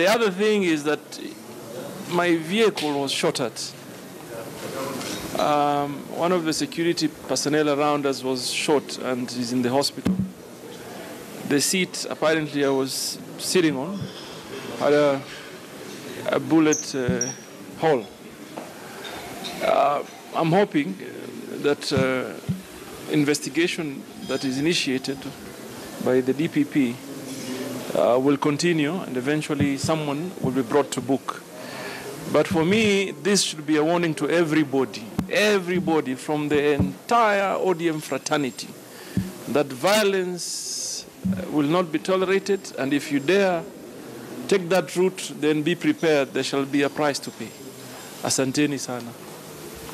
The other thing is that my vehicle was shot at. One of the security personnel around us was shot and is in the hospital. The seat apparently I was sitting on had a bullet hole. I'm hoping that investigation that is initiated by the DPP will continue and eventually someone will be brought to book. But for me, this should be a warning to everybody, everybody from the entire ODM fraternity, that violence will not be tolerated, and if you dare take that route, then be prepared. There shall be a price to pay. Asanteni sana.